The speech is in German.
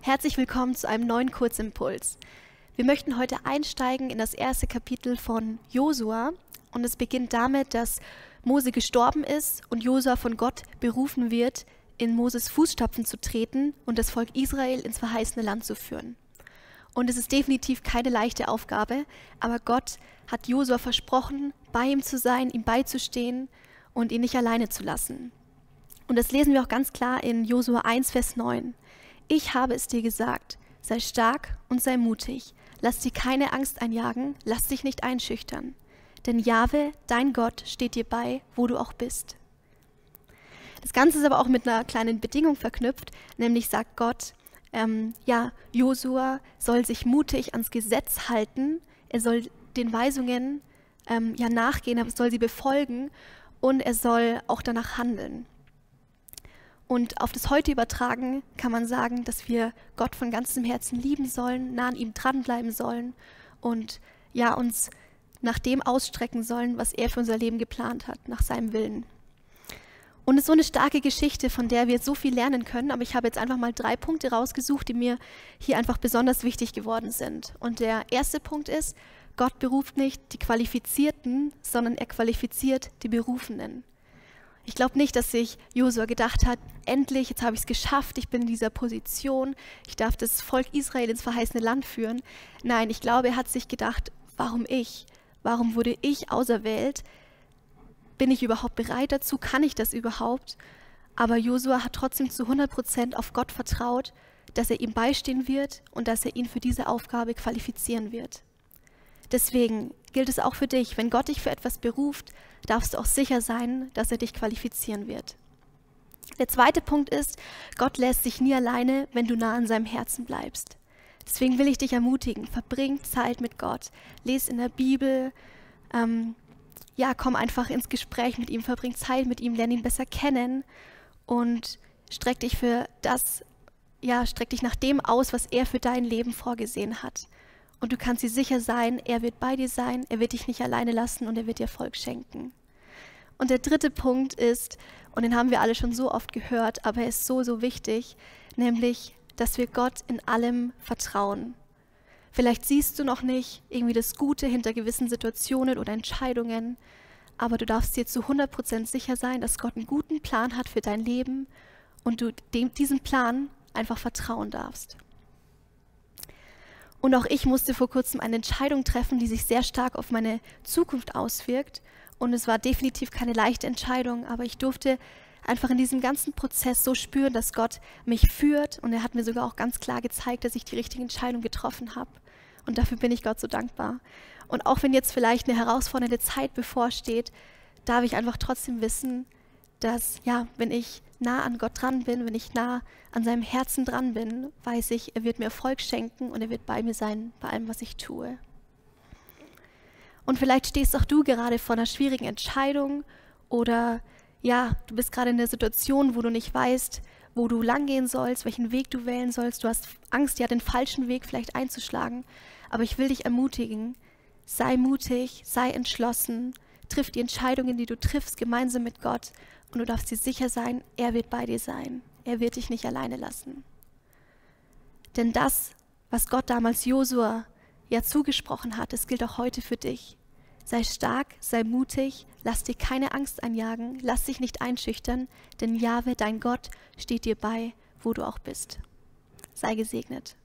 Herzlich willkommen zu einem neuen Kurzimpuls. Wir möchten heute einsteigen in das erste Kapitel von Josua und es beginnt damit, dass Mose gestorben ist und Josua von Gott berufen wird, in Moses Fußstapfen zu treten und das Volk Israel ins verheißene Land zu führen. Und es ist definitiv keine leichte Aufgabe, aber Gott hat Josua versprochen, bei ihm zu sein, ihm beizustehen und ihn nicht alleine zu lassen. Und das lesen wir auch ganz klar in Josua 1, Vers 9. Ich habe es dir gesagt, sei stark und sei mutig, lass dir keine Angst einjagen, lass dich nicht einschüchtern. Denn Jahwe, dein Gott, steht dir bei, wo du auch bist. Das Ganze ist aber auch mit einer kleinen Bedingung verknüpft, nämlich sagt Gott, Josua soll sich mutig ans Gesetz halten, er soll den Weisungen nachgehen, aber soll sie befolgen und er soll auch danach handeln. Und auf das Heute übertragen kann man sagen, dass wir Gott von ganzem Herzen lieben sollen, nah an ihm dranbleiben sollen und ja, uns nach dem ausstrecken sollen, was er für unser Leben geplant hat, nach seinem Willen. Und es ist so eine starke Geschichte, von der wir so viel lernen können, aber ich habe jetzt einfach mal 3 Punkte rausgesucht, die mir hier einfach besonders wichtig geworden sind. Und der erste Punkt ist, Gott beruft nicht die Qualifizierten, sondern er qualifiziert die Berufenen. Ich glaube nicht, dass sich Josua gedacht hat, endlich, jetzt habe ich es geschafft, ich bin in dieser Position, ich darf das Volk Israel ins verheißene Land führen. Nein, ich glaube, er hat sich gedacht, warum ich? Warum wurde ich auserwählt? Bin ich überhaupt bereit dazu? Kann ich das überhaupt? Aber Josua hat trotzdem zu 100% auf Gott vertraut, dass er ihm beistehen wird und dass er ihn für diese Aufgabe qualifizieren wird. Deswegen gilt es auch für dich, wenn Gott dich für etwas beruft, darfst du auch sicher sein, dass er dich qualifizieren wird. Der zweite Punkt ist, Gott lässt sich nie alleine, wenn du nah an seinem Herzen bleibst. Deswegen will ich dich ermutigen, verbring Zeit mit Gott, lese in der Bibel, komm einfach ins Gespräch mit ihm, verbring Zeit mit ihm, lerne ihn besser kennen und streck dich nach dem aus, was er für dein Leben vorgesehen hat. Und du kannst dir sicher sein, er wird bei dir sein, er wird dich nicht alleine lassen und er wird dir Erfolg schenken. Und der dritte Punkt ist, und den haben wir alle schon so oft gehört, aber er ist so, so wichtig, nämlich, dass wir Gott in allem vertrauen. Vielleicht siehst du noch nicht irgendwie das Gute hinter gewissen Situationen oder Entscheidungen, aber du darfst dir zu 100% sicher sein, dass Gott einen guten Plan hat für dein Leben und du diesem Plan einfach vertrauen darfst. Und auch ich musste vor kurzem eine Entscheidung treffen, die sich sehr stark auf meine Zukunft auswirkt. Und es war definitiv keine leichte Entscheidung, aber ich durfte einfach in diesem ganzen Prozess so spüren, dass Gott mich führt und er hat mir sogar auch ganz klar gezeigt, dass ich die richtige Entscheidung getroffen habe und dafür bin ich Gott so dankbar. Und auch wenn jetzt vielleicht eine herausfordernde Zeit bevorsteht, darf ich einfach trotzdem wissen, dass wenn ich nah an Gott dran bin, wenn ich nah an seinem Herzen dran bin, weiß ich, er wird mir Erfolg schenken und er wird bei mir sein, bei allem, was ich tue. Und vielleicht stehst auch du gerade vor einer schwierigen Entscheidung oder du bist gerade in der Situation, wo du nicht weißt, wo du langgehen sollst, welchen Weg du wählen sollst. Du hast Angst, den falschen Weg vielleicht einzuschlagen. Aber ich will dich ermutigen, sei mutig, sei entschlossen, triff die Entscheidungen, die du triffst, gemeinsam mit Gott. Und du darfst dir sicher sein, er wird bei dir sein. Er wird dich nicht alleine lassen. Denn das, was Gott damals Josua zugesprochen hat, das gilt auch heute für dich. Sei stark, sei mutig, lass dir keine Angst einjagen, lass dich nicht einschüchtern, denn Jahwe, dein Gott, steht dir bei, wo du auch bist. Sei gesegnet.